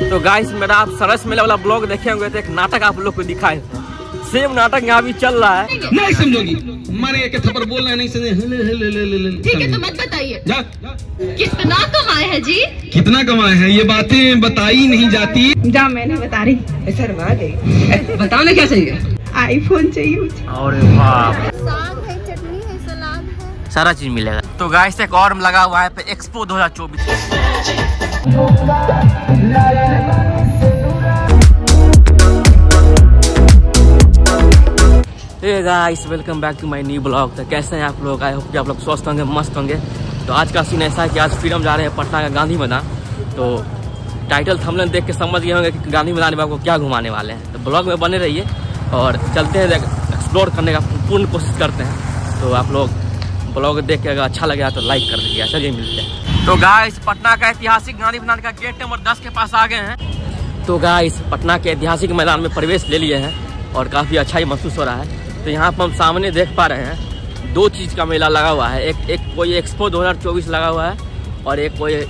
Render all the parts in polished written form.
तो गाइस मेरा आप सरस मेला वाला ब्लॉग देखे होंगे तो एक नाटक आप लोग को दिखाए, सेम नाटक यहाँ भी चल रहा है। नहीं समझोगी, मारे के थप्पड़ बोलना नहीं समझे। ठीक है तो मत बताइए। कितना कमाए हैं जी? कितना कमाए हैं ये बातें बताई नहीं जाती। जा मैं नहीं बता रही, शर्मा गई। बताओ ना क्या चाहिए? आईफोन चाहिए। और सारा चीज मिलेगा। तो गाइस एक और लगा हुआ है expo 2024। Hey guys welcome back to my new blog. तो कैसे हैं आप लोग? आई होप कि आप लोग स्वस्थ होंगे, मस्त होंगे। तो आज का सीन ऐसा है कि आज फिर हम जा रहे हैं पटना का गांधी मैदान। तो टाइटल थंबनेल देख के समझ गए होंगे कि गांधी मैदान में आपको क्या घुमाने वाले हैं। तो ब्लॉग में बने रहिए और चलते हैं, एक्सप्लोर करने का पूर्ण कोशिश करते हैं। तो आप लोग ब्लॉग देख के अगर अच्छा लगा तो लाइक कर दीजिए। चलिए मिलते हैं। तो गाइस पटना का ऐतिहासिक गांधी मैदान का गेट नंबर 10 के पास आ गए हैं। तो गाइस पटना के ऐतिहासिक मैदान में प्रवेश ले लिए हैं और काफ़ी अच्छा ही महसूस हो रहा है। तो यहाँ पर हम सामने देख पा रहे हैं दो चीज़ का मेला लगा हुआ है। एक कोई एक्सपो 2024 लगा हुआ है और एक कोई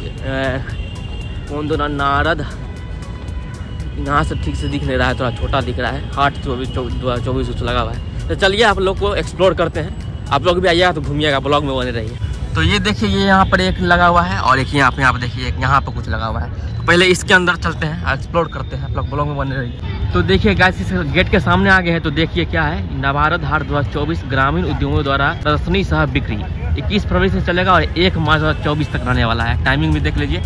कौन दोनों नारद, यहाँ से ठीक से दिख नहीं रहा है, थोड़ा छोटा दिख रहा है, हाट 2024 लगा हुआ है। तो चलिए आप लोग को एक्सप्लोर करते हैं। आप लोग भी आइएगा तो घूमिएगा, ब्लॉग में बने रहिए। तो ये देखिए ये यहाँ पर एक लगा हुआ है और एक यहाँ पे देखिए यहाँ पर कुछ लगा हुआ है। तो पहले इसके अंदर चलते हैं, एक्सप्लोर करते हैं। आप लोग ब्लॉग में बने रहिए। तो देखिए गाइस इस गेट के सामने आ गए हैं। तो देखिए क्या है, नाबार्ड हाट 2024 ग्रामीण उद्योगों द्वारा प्रदर्शनी सह बिक्री 21 फरवरी से चलेगा और 1 मार्च 2024 तक रहने वाला है। टाइमिंग भी देख लीजिए,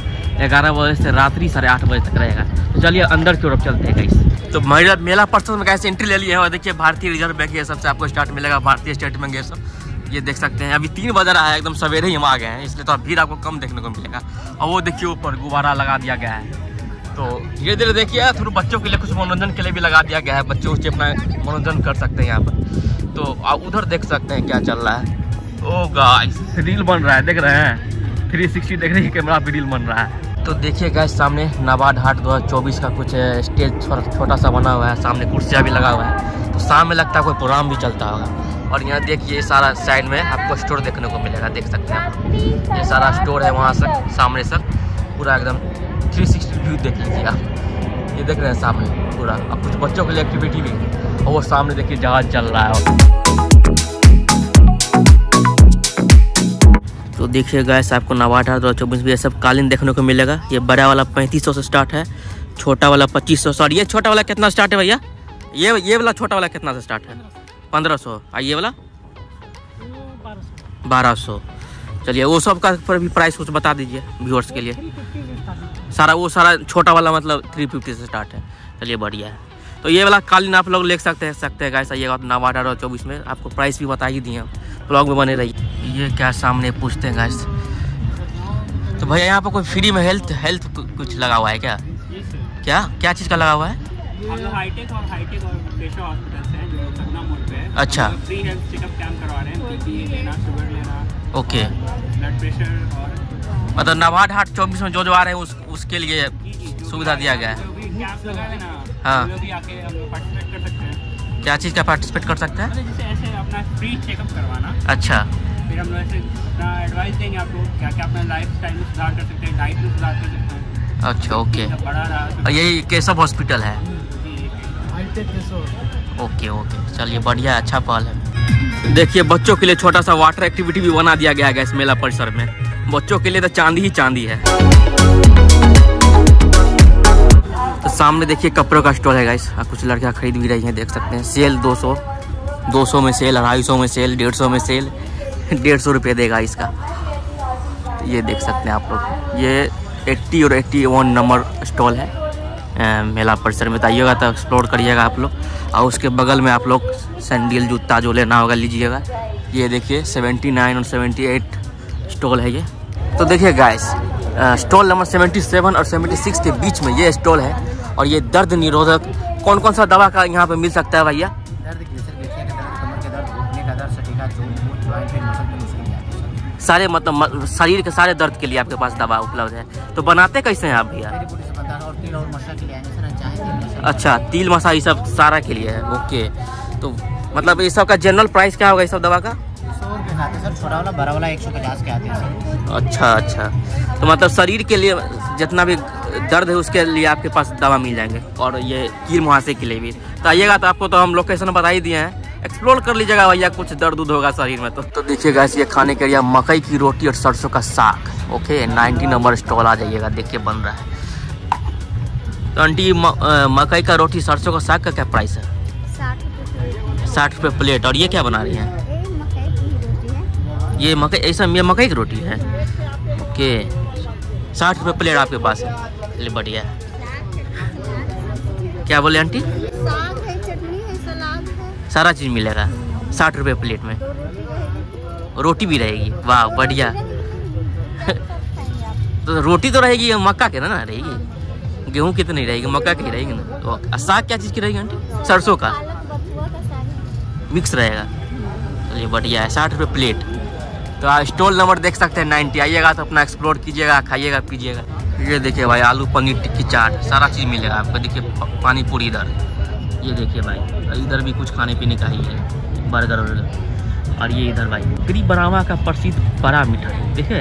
11 बजे से रात्रि 8:30 बजे तक रहेगा। तो चलिए अंदर की ओर चलते हैं गाइस। तो मेला पर्सन में कैसे एंट्री ले लिए है और देखिए भारतीय रिजर्व बैंक ये सबसे आपको स्टार्ट मिलेगा, भारतीय स्टेट बैंक ये सब ये देख सकते हैं। अभी 3 बज रहा है, एकदम सवेरे ही हम आ गए हैं, इसलिए तो भीड़ आपको कम देखने को मिलेगा। और वो देखिए ऊपर गुब्बारा लगा दिया गया है। तो धीरे धीरे देखिए थोड़ा बच्चों के लिए कुछ मनोरंजन के लिए भी लगा दिया गया है, बच्चे उच्चे अपना मनोरंजन कर सकते हैं यहाँ पर। तो आप उधर देख सकते हैं क्या चल रहा है। ओ गाइस रील बन रहा है, देख रहे हैं 360 डिग्री कैमरा पर रील बन रहा है। तो देखिए गाइस सामने नाबार्ड हाट 2024 का कुछ स्टेज छोटा सा बना हुआ है, सामने कुर्सियाँ भी लगा हुआ है। तो शाम में लगता है कोई प्रोग्राम भी चलता होगा। और यहाँ देखिए सारा साइड में आपको स्टोर देखने को मिलेगा, देख सकते हैं आप, ये सारा स्टोर है। वहाँ से सामने से पूरा एकदम 360 व्यू देख लीजिए आप, ये देख रहे हैं सामने पूरा। अब कुछ बच्चों के लिए एक्टिविटी भी है और वो सामने देखिए जहाज चल रहा है। तो देखिए गाइस आपको नाबार्ड हाट 2024 भी ये सब कालीन देखने को मिलेगा। ये बड़ा वाला 3500 से स्टार्ट है, छोटा वाला 2500। सॉरी ये छोटा वाला कितना स्टार्ट है भैया? ये वाला छोटा वाला कितना से स्टार्ट है? 1500। और ये वाला 1200। चलिए वो सब का पर भी प्राइस कुछ बता दीजिए व्यूअर्स के लिए। सारा वो सारा छोटा वाला मतलब 350 से स्टार्ट है। चलिए बढ़िया है। तो ये वाला कालीन आप लोग ले सकते हैं गाइस। आइएगा नाबार्ड हाट 2024 में, आपको प्राइस भी बता ही दिए हम, ब्लॉग में बने रहिए। ये क्या सामने पूछते हैं गाइस। तो भैया यहाँ पर कोई फ्री में हेल्थ कुछ लगा हुआ है क्या? क्या क्या चीज़ का लगा हुआ है? हम लोग हाईटेक और पेशा हॉस्पिटल से हैं जो पटना मोड़ पे है। अच्छा, फ्री हेल्थ चेकअप कैंप करवा रहे हैं, बीपी लेना, शुगर लेना, ओके, ब्लड प्रेशर और मतलब नाबार्ड हाट 2024 में जो आ रहे हैं उसके लिए सुविधा दिया गया है। हाँ, क्या चीज़ का पार्टिसिपेट कर सकते हैं? जैसे ऐसे अपना फ्री चेकअप करवाना। अच्छा, फिर हम लोग ऐसे एडवाइस देंगे आपको क्या क्या अपना लाइफस्टाइल में सुधार कर सकते हैं, डाइट में सुधार कर सकते हैं। अच्छा ओके, और यही केशव हॉस्पिटल है। ओके ओके, चलिए बढ़िया, अच्छा पहल है। देखिए बच्चों के लिए छोटा सा वाटर एक्टिविटी भी बना दिया गया है इस मेला परिसर में। बच्चों के लिए तो चांदी ही चांदी है। तो सामने देखिए कपड़ों का स्टॉल है गाइस, कुछ लड़कियाँ खरीद भी रही हैं, देख सकते हैं। सेल 200 में सेल, 250 में सेल, 150 में सेल, 150 रुपये देगा इसका। तो ये देख सकते हैं आप लोग, ये 80 और 81 नंबर स्टॉल है मेला परिसर में। बताइएगा तो एक्सप्लोर करिएगा आप लोग। और उसके बगल में आप लोग सैंडल जूता जो लेना होगा लीजिएगा। ये देखिए 79 और 78 स्टॉल है ये। तो देखिए गाइस स्टॉल नंबर 77 और 76 के बीच में ये स्टॉल है। और ये दर्द निरोधक कौन कौन सा दवा का यहाँ पे मिल सकता है भैया? सारे मतलब शरीर के सारे दर्द के लिए आपके पास दवा उपलब्ध है। तो बनाते कैसे हैं आप भैया? अच्छा, तिल मसा ये सब सारा के लिए है, ओके। तो मतलब ये सब का जनरल प्राइस क्या होगा ये सब दवा का? सर छोटा वाला बड़ा वाला 150 के आते हैं। अच्छा, तो मतलब शरीर के लिए जितना भी दर्द है उसके लिए आपके पास दवा मिल जाएंगे। और ये कील मुहासे के लिए भी तो आइएगा। तो आपको तो हम लोकेशन बता ही दिए हैं, एक्सप्लोर कर लीजिएगा भैया, कुछ दर्द उद होगा शरीर में तो देखिएगा। ये खाने के लिए मकई की रोटी और सरसों का साग। ओके 90 नंबर स्टॉल आ जाइएगा, देखिए बन रहा है। तो आंटी मकई का रोटी सरसों का साग का क्या प्राइस है? 60 रुपये प्लेट। और ये क्या बना रही है? ये मकई, ऐसा ये मकई की रोटी है। ओके 60 रुपये प्लेट आपके पास है, चलिए बढ़िया। क्या बोले आंटी? साग है, चटनी है, सलाद है, सारा चीज़ मिलेगा 60 रुपये प्लेट में। रोटी भी रहेगी, वाह बढ़िया। तो रोटी तो रहेगी मक्का के ना रहेगी, गेहूँ की तो नहीं रहेगी, मक्का की रहेगी ना। तो साग क्या चीज़ की रहेगी आंटी? सरसों का मिक्स रहेगा, चलिए बढ़िया है। 60 रुपये प्लेट। तो स्टॉल नंबर देख सकते हैं 90। आइएगा तो अपना एक्सप्लोर कीजिएगा, खाइएगा पीजिएगा। ये देखिए भाई आलू पनीर टिक्की चाट, सारा चीज़ मिलेगा आपको। देखिए पानी पूरी इधर, ये देखिए भाई इधर भी कुछ खाने पीने का ही है, बर्गर वर्गर। और ये इधर भाई पकड़ी बरावा का प्रसिद्ध बड़ा मिठाई, देखिए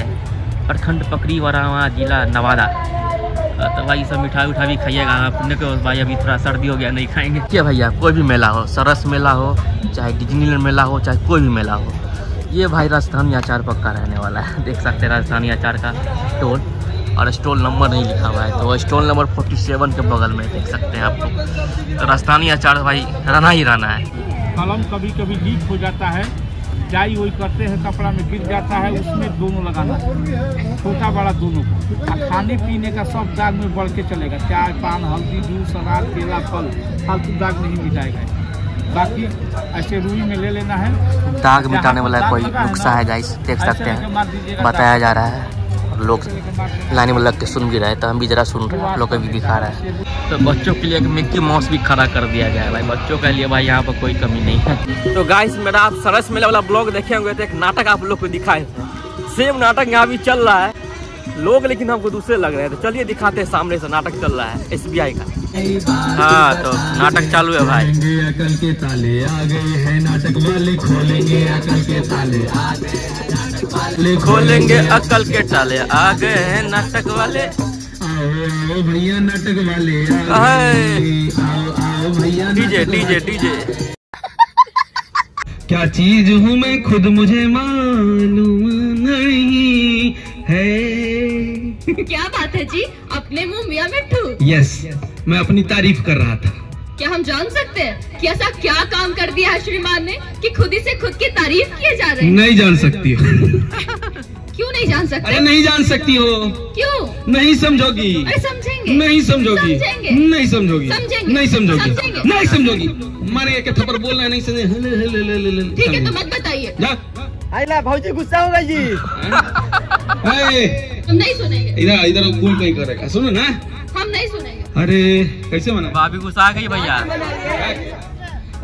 प्रखंड पकड़ी बरावा जिला नवादा। तो भाई सब मिठाई उठा भी खाइएगा अपने को भाई, अभी थोड़ा सर्दी हो गया नहीं खाएंगे। क्या भैया कोई भी मेला हो, सरस मेला हो चाहे डिज्नीलैंड मेला हो चाहे कोई भी मेला हो। ये भाई राजस्थानी अचार पक्का रहने वाला है, देख सकते हैं राजस्थानी अचार का स्टॉल। और स्टॉल नंबर नहीं लिखा हुआ है, तो स्टॉल नंबर 47 के बगल में देख सकते हैं आपको। तो राजस्थानी अचार भाई रहना ही रहना है। कलम कभी कभी लीक हो जाता है, जाई वही करते हैं, कपड़ा में गिर जाता है, उसमें दोनों लगाना है, छोटा बड़ा दोनों का। खाने पीने का सब दाग में बढ़ के चलेगा, चाय पान हल्दी जूस अनार केला फल, फालतू दाग नहीं मिटाएगा। बाकी ऐसे रूई में ले लेना है, दाग मिटाने वाला कोई नुस्खा है गाइस, देख सकते हैं बताया जा रहा है। लोग लाने में लग के सुन भी रहे, तो हम भी जरा सुन रहे हैं, लोग भी दिखा रहे हैं। तो बच्चों के लिए एक मिक्की माउस भी खड़ा कर दिया गया है भाई, बच्चों के लिए भाई यहाँ पर कोई कमी नहीं है। तो गाइस मेरा आप सरस मेला वाला ब्लॉग देखे होंगे, तो एक नाटक आप लोग को दिखाए, सेम नाटक यहाँ भी चल रहा है लोग, लेकिन हमको दूसरे लग रहे हैं। तो चलिए दिखाते हैं, सामने से नाटक चल रहा है SBI का। हाँ तो नाटक चालू है भाई। अकल के ताले आ गए हैं, नाटक वाले खोलेंगे अकल के ताले आ गए, खोलेंगे अकल के ताले आ गए हैं नाटक वाले। आओ भैया नाटक वाले, आओ भैया डीजे डीजे डीजे। क्या चीज हूँ मैं खुद मुझे मालूम नहीं है। क्या बात है जी, अपने मुँह मियाँ मिट्ठू। यस मैं अपनी तारीफ कर रहा था। क्या हम जान सकते हैं कि ऐसा क्या काम कर दिया है श्रीमान ने कि खुद ही से खुद की तारीफ किए जा रहे हैं? नहीं जान सकती हो। क्यों नहीं जान सकते? अरे नहीं जान सकती हो। क्यों नहीं समझोगी? अरे समझेंगे। नहीं समझोगी, नहीं समझोगी, नहीं समझोगी, नहीं समझोगी। मारे एक थप्पड़ बोलना नहीं समझे, ठीक है तो मत बताइए। आइला भाजी गुस्सा होगा जी, हम नहीं सुनेंगे। इधर इधर भूल नहीं करेगा, सुनो ना, हम नहीं सुनेंगे। अरे कैसे माना? भाभी गुस्सा आ गई भैया।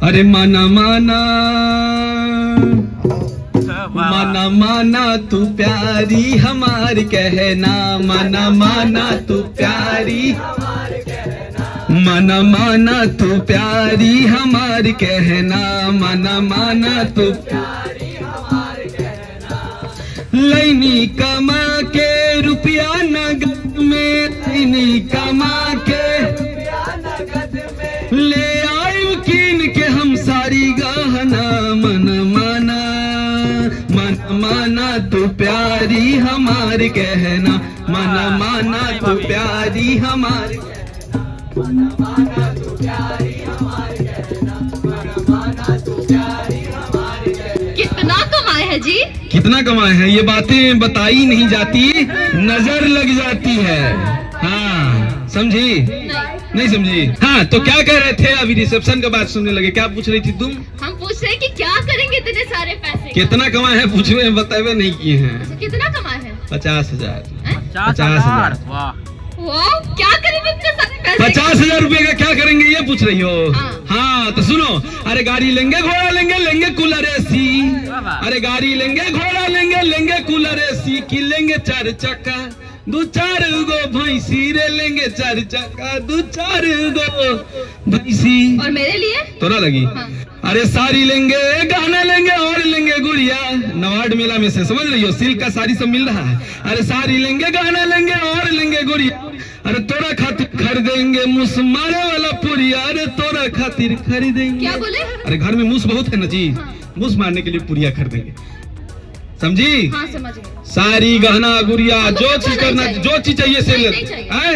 अरे माना माना माना माना तू प्यारी हमार कहना, माना माना तू प्यारी, माना माना तू प्यारी हमार कहना, माना माना तू प्यारी हमार कहना। लैनी कमा के रुपया नगद में, लैनी कमा के ले आए कीन के हम सारी गहना, माना माना माना तू प्यारी हमारे कहना, माना माना तू प्यारी हमारे, माना माना तू प्यारी हमारे कहना, माना माना तू प्यारी हमारे कहना। कितना कमाए है जी? कितना कमाए है ये बातें बताई नहीं जाती, नजर लग जाती है। हाँ समझी? नहीं समझी। हाँ तो क्या कह रहे थे? अभी रिसेप्शन का बात सुनने लगे, क्या पूछ रही थी तुम? हम पूछ रहे कि क्या करेंगे इतने सारे पैसे, कितना कमाए हैं पूछ रहे, बताए नहीं किए हैं। कितना कमाए हैं? 50,000। 50,000 क्या करेंगे इतने सारे पैसे? 50,000 रुपए का क्या करेंगे ये पूछ रही हो? हाँ तो सुनो, अरे गाड़ी लेंगे घोड़ा लेंगे, लेंगे कूलर AC, अरे गाड़ी लेंगे घोड़ा लेंगे, लेंगे कूलर AC की, लेंगे 4 चक्का, दो चार गो भैंसी रे, लेंगे 4 चक्का, दो चार गो भैंसी। और मेरे लिए तोरा लगी? अरे साड़ी लेंगे, गहना लेंगे और लेंगे गुड़िया, नाबार्ड मेला में से समझ रही हो, सिल्क का साड़ी सब मिल रहा है। अरे साड़ी लेंगे, गहना लेंगे और लेंगे गुड़िया, अरे तोरा खातिर खरीदेंगे मूस मारे वाला पुड़िया, अरे तोरा खातिर खरीदेंगे। क्या बोले? अरे घर में मूस बहुत है ना जी, मूस मारने के लिए पुड़िया खरीदेंगे, समझी? हाँ, समझ गए। सारी गहना गुड़िया जो चीज करना, जो चीज चाहिए सिल्क है,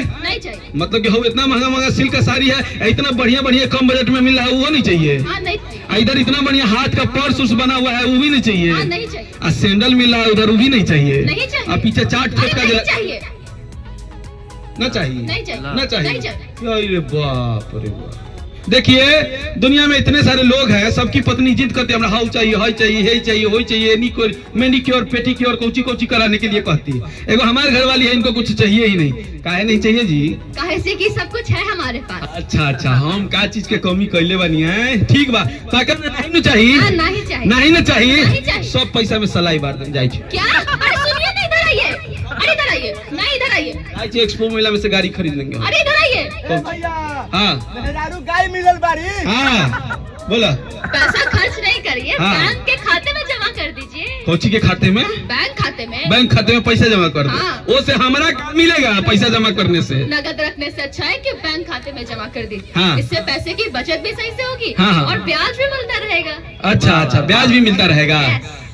मतलब कि हम इतना महंगा महंगा सिल्क का साड़ी है, इतना बढ़िया बढ़िया कम बजट में मिल रहा है वो नहीं चाहिए। इधर इतना बढ़िया हाथ का पर्स उस बना हुआ है वो भी नहीं चाहिए। और सैंडल मिल रहा है उधर वो भी नहीं चाहिए। और पीछे चाट का ना चाहिए, नहीं चाहिए, ना चाहिए। बाप रे बाप, देखिए दुनिया में इतने सारे लोग हैं, सबकी पत्नी जिद करते हैं हाउ चाहिए, हाई चाहिए, हे चाहिए, हो चाहिए, निकोर मैनिक्योर पेटिक्योर कोची कोची कराने के लिए कहती है। एगो हमारे घर वाली है, इनको कुछ चाहिए ही नहीं। काहे नहीं चाहिए जी? काहे से कि सब कुछ है हमारे पास। अच्छा अच्छा, हम का चीज के कमी कैले बनी है? ठीक बा, ताकत नहीं न चाहिए, नहीं न चाहिए, सब पैसा में सलाई बार जाए। आज एक्सपो मेला में से गाड़ी खरीद लेंगे। अरे इधर आइए। गाय मिलल बारी। हाँ बोला। पैसा खर्च नहीं करिए, बैंक के खाते में जमा कर दीजिए। कोची के खाते में? बैंक खाते में। बैंक खाते में पैसा जमा कर दो, उससे हमारा काम मिलेगा। पैसा जमा करने से, नगद रखने से अच्छा है कि बैंक खाते में जमा कर दीजिए। इससे पैसे की बचत भी सही से होगी और ब्याज भी मिलता रहेगा। अच्छा अच्छा, ब्याज भी मिलता रहेगा।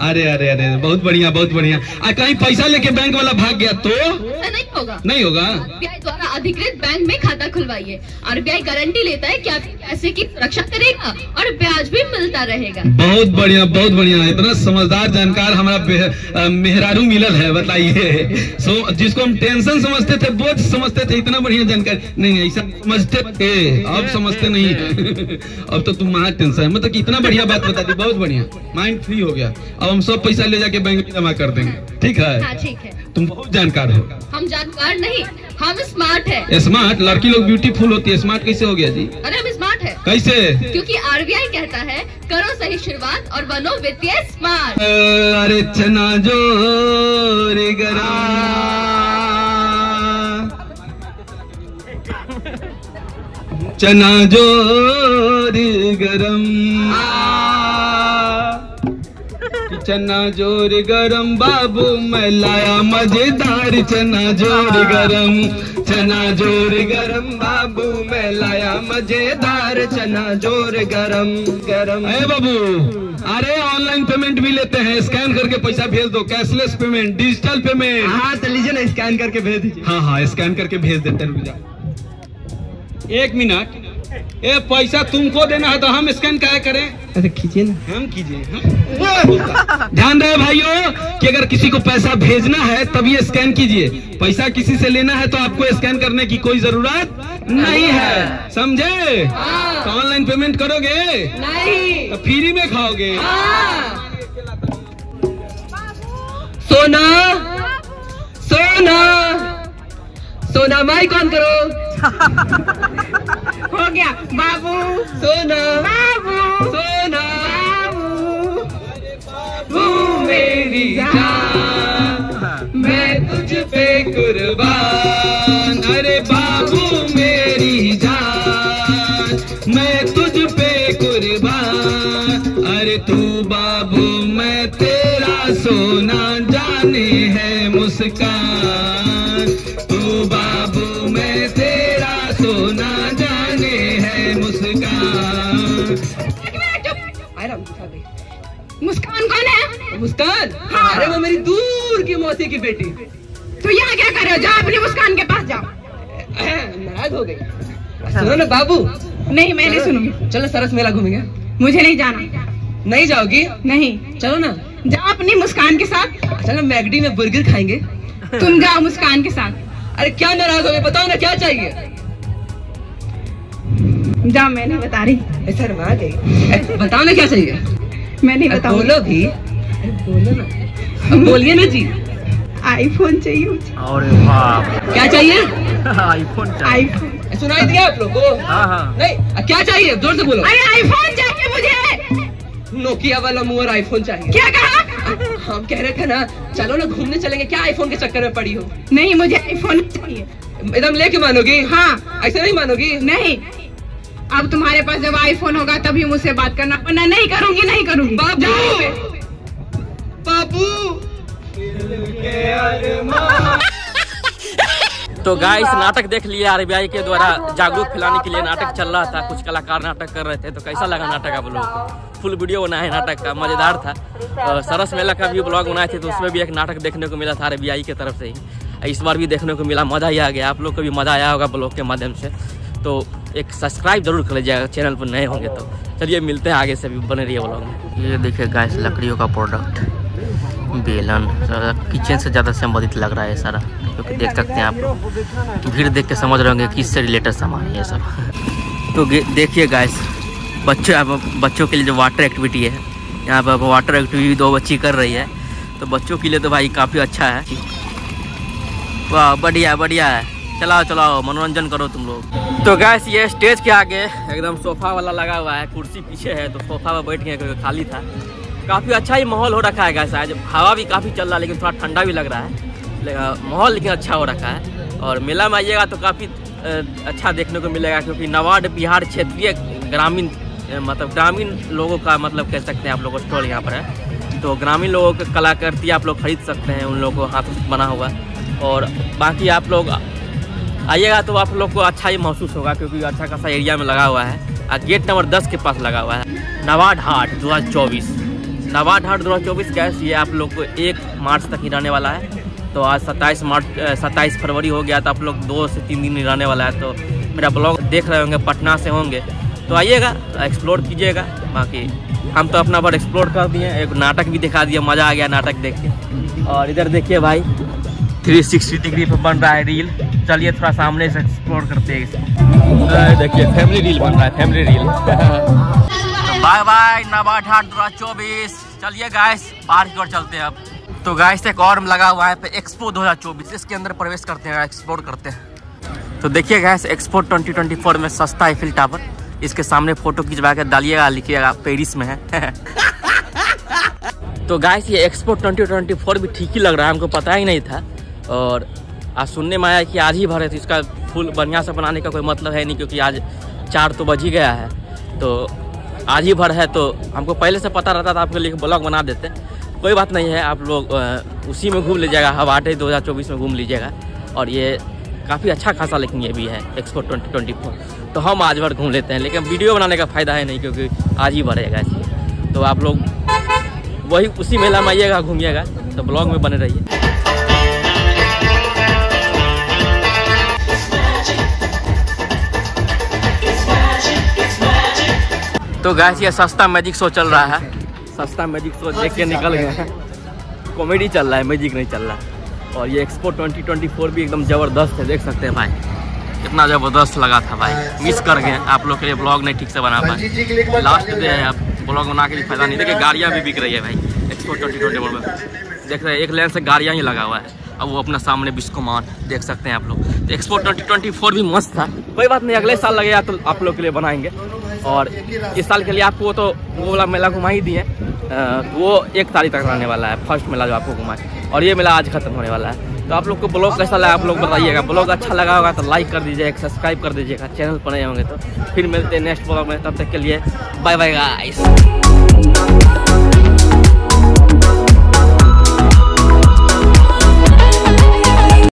अरे अरे अरे, बहुत बढ़िया बहुत बढ़िया। कहीं पैसा लेके बैंक वाला भाग गया तो नहीं होगा, नहीं होगा। आरबीआई द्वारा अधिकृत बैंक में खाता खुलवाइए। आरबीआई गारंटी लेता है कि आपके पैसे की सुरक्षा करेगा और ब्याज भी मिलता रहेगा। बहुत बढ़िया बहुत बढ़िया, इतना समझदार जानकार हमारा मेहरारू मिलल है। बताइए, जिसको हम टेंशन समझते थे, बोझ समझते थे, इतना बढ़िया जानकारी नहीं, ऐसा समझते थे, अब समझते नहीं। अब तो तुम्हारा टेंशन है, मतलब इतना बढ़िया बात बता दी, बहुत बढ़िया, माइंड फ्री हो गया। अब हम सब पैसा ले जाके बैंक में जमा कर देंगे। ठीक है? हाँ, ठीक है। तुम बहुत जानकार हो। हम जानकार नहीं, हम स्मार्ट है। स्मार्ट लड़की लोग ब्यूटीफुल होती है, स्मार्ट कैसे हो गया जी? अरे हम स्मार्ट है। कैसे? क्योंकि आरबीआई कहता है करो सही शुरुआत और बनो वित्तीय स्मार्ट। अरे चना जो रे गरा, चना जो रे गरम, चना जोर गरम बाबू मैं लाया मजेदार, चना जोर गरम, चना जोर गरम बाबू मैं लाया मजेदार, चना जोर गरम गरम। अरे बाबू, अरे ऑनलाइन पेमेंट भी लेते हैं, स्कैन करके पैसा भेज दो, कैशलेस पेमेंट, डिजिटल पेमेंट। हाँ तो लीजिए ना, स्कैन करके भेज दीजिए। हाँ हाँ, स्कैन करके भेज देते हैं। रुक जाओ एक मिनट, ये पैसा तुमको देना है तो हम स्कैन क्या करें? अरे कीजिए ना, हम कीजिए। ध्यान रहे भाइयों कि अगर किसी को पैसा भेजना है तभी स्कैन कीजिए, पैसा किसी से लेना है तो आपको स्कैन करने की कोई जरूरत नहीं है, समझे? तो ऑनलाइन पेमेंट करोगे नहीं तो फ्री में खाओगे। सोना सोना सोना माई कौन करो? हो गया बाबू। सोना बाबू, सोना बाबू मेरी जान, मैं तुझ पे कुर्बान, अरे बाबू मेरी जान, मैं तुझ पे कुर्बान, अरे तू बाबू मैं तेरा सोना, जाने है मुस्कान, तू बाबू मैं तेरा सोना, मुस्कान। कौन है मुस्कान? हाँ। अरे वो मेरी दूर की मौसी की बेटी। तू यहाँ क्या कर रहे हो? जाओ अपनी मुस्कान के पास जाओ। नाराज हो गई? सुनो ना बाबू। नहीं मैं नहीं सुनूंगी। चलो सरस मेला घूमेंगे। मुझे नहीं जाना। नहीं जाओगी? नहीं। चलो ना, जाओ अपनी मुस्कान के साथ। चलो मैगडी में बर्गर खाएंगे। तुम जाओ मुस्कान के साथ। अरे क्या नाराज हो गए, बताओ ना क्या चाहिए? जा, मैं नहीं बता रही। शर्मा गई। बताओ ना क्या चाहिए? मैं नहीं बताऊंगी। बोलो भी, बोलो ना, बोलिए ना जी। आईफोन चाहिए। अरे बाप, क्या चाहिए? आईफोन चाहिए। सुनाई दिया आप लोगों को? हाँ। नहीं क्या चाहिए, जोर से बोलो। अरे आईफोन चाहिए मुझे। नोकिया वाला मुंह, आईफोन चाहिए। क्या कहा? हम कह रहे थे ना चलो ना घूमने चलेंगे, क्या आईफोन के चक्कर में पड़ी हो? नहीं मुझे आईफोन चाहिए। एकदम लेके मानोगी? हाँ। ऐसे नहीं मानोगी? नहीं। अब तुम्हारे पास जब आईफोन होगा तभी मुझसे बात करना, वरना नहीं करूंगी, नहीं करूंगी। बाबू बाबू। तो गाइस नाटक देख लिया आरबीआई के द्वारा जागरूक फैलाने के लिए नाटक चल रहा था, कुछ कलाकार नाटक कर रहे थे। तो कैसा लगा नाटक आप लोगों को? फुल वीडियो बना है नाटक का, मजेदार था। सरस मेला का भी ब्लॉग बनाए थे तो उसमें भी एक नाटक देखने को मिला था आरबीआई की तरफ से ही, इस बार भी देखने को मिला, मज़ा ही आ गया। आप लोग को भी मज़ा आया होगा ब्लॉग के माध्यम से, तो एक सब्सक्राइब जरूर कर लीजिएगा चैनल पर नए होंगे तो। चलिए मिलते हैं आगे से, भी बने रहिए ब्लॉग में। ये देखिए गाइस लकड़ियों का प्रोडक्ट, बेलन, किचन से ज़्यादा संबंधित लग रहा है सारा, क्योंकि देख सकते हैं आप लोग भीड़ देख के समझ रहे होंगे किससे रिलेटेड सामान है सब। तो देखिए गाइस बच्चों के लिए जो वाटर एक्टिविटी है, यहाँ पर वाटर एक्टिविटी दो बच्ची कर रही है, तो बच्चों के लिए तो भाई काफ़ी अच्छा है। वाह बढ़िया बढ़िया है, चलाओ चलाओ मनोरंजन करो तुम लोग। तो गाइस ये स्टेज के आगे एकदम सोफा वाला लगा हुआ है, कुर्सी पीछे है तो सोफा पर बैठ गए क्योंकि खाली था। काफ़ी अच्छा ही माहौल हो रखा है गाइस, आज हवा भी काफ़ी चल रहा है लेकिन थोड़ा ठंडा भी लग रहा है माहौल, लेकिन अच्छा हो रखा है। और मेला में आइएगा तो काफ़ी अच्छा देखने को मिलेगा, क्योंकि नाबार्ड बिहार क्षेत्रीय ग्रामीण मतलब ग्रामीण लोगों का मतलब कह सकते हैं आप लोग स्टॉल यहाँ पर है, तो ग्रामीण लोगों की कलाकृति आप लोग खरीद सकते हैं, उन लोगों को हाथ से बना हुआ। और बाकी आप लोग आइएगा तो आप लोग को अच्छा ही महसूस होगा, क्योंकि अच्छा खासा एरिया में लगा हुआ है और गेट नंबर 10 के पास लगा हुआ है। नाबार्ड हाट 2024, नाबार्ड हाट 2024 गैस ये आप लोग को 1 मार्च तक ही रहने वाला है। तो आज 27 फरवरी हो गया, तो आप लोग 2 से 3 दिन ही रहने वाला है। तो मेरा ब्लॉग देख रहे होंगे, पटना से होंगे तो आइएगा एक्सप्लोर कीजिएगा। बाकी हम तो अपना भर एक्सप्लोर कर दिए, एक नाटक भी दिखा दिया, मज़ा आ गया नाटक देख के। और इधर देखिए भाई 360 डिग्री पर बन रहा है रील, चलिए थोड़ा सामने से एक्सप्लोर करते हैं इसको। देखिए फैमिली रील बन रहा है, family reel. Bye bye NABARD Haat 2024। चलिए गाइस बाहर की ओर चलते हैं अब। तो गाइस एक और लगा हुआ है एक्सपो 2024, इसके अंदर प्रवेश करते हैं, एक्सप्लोर करते हैं। तो देखिए गाइस एक्सपो 2024 में सस्ता आईफिल टावर, इसके सामने फोटो खिंचवा के डालिएगा, लिखिएगा पेरिस में है। तो गाइस ये एक्सपो 2024 भी ठीक ही लग रहा है, हमको पता ही नहीं था। और आज सुनने में आया कि आज ही भरे, तो इसका फुल बढ़िया से बनाने का कोई मतलब है नहीं, क्योंकि आज 4 तो बज ही गया है, तो आज ही भर है। तो हमको पहले से पता रहता था, आपके लिए ब्लॉग बना देते, कोई बात नहीं है। आप लोग उसी में घूम लीजिएगा, हवाटे 2024 में घूम लीजिएगा। और ये काफ़ी अच्छा खासा लेकिन ये भी है एक्सपो 2024, तो हम आज भर घूम लेते हैं, लेकिन वीडियो बनाने का फ़ायदा है नहीं क्योंकि आज ही भरेगा इसलिए। तो आप लोग वही उसी मेला में आइएगा, घूमिएगा, तो ब्लॉग में बने रहिए। तो गाइस ये सस्ता मैजिक शो चल रहा है, सस्ता मैजिक शो देख के निकल गए। कॉमेडी चल रहा है, मैजिक नहीं चल रहा है। और ये एक्सपो 2024 भी एकदम ज़बरदस्त है, देख सकते हैं भाई कितना ज़बरदस्त लगा था भाई। मिस कर गए आप लोग के लिए ब्लॉग नहीं ठीक से बना पाए, लास्ट डे है, आप ब्लॉग बना के भी फायदा नहीं। देखिए गाड़ियाँ भी बिक रही है भाई एक्सपो 2024 में, देख रहे हैं एक लाइन से गाड़ियाँ ही लगा हुआ है। अब वो अपना सामने बिस्कोमान देख सकते हैं आप लोग। तो एक्सपो 2024 भी मस्त था, कोई बात नहीं, अगले साल लगेगा तो आप लोग के लिए बनाएंगे। और इस साल के लिए आपको तो वो वाला मेला घुमा ही दिए, वो 1 तारीख तक रहने वाला है फर्स्ट मेला जो आपको घुमाए, और ये मेला आज खत्म होने वाला है। तो आप लोग को ब्लॉग कैसा लगा आप लोग बताइएगा, ब्लॉग अच्छा लगा होगा तो लाइक कर दीजिएगा, सब्सक्राइब कर दीजिएगा, चैनल पर नए होंगे तो। फिर मिलते हैं नेक्स्ट ब्लॉग में, तब तक के लिए बाय बाय गाइस।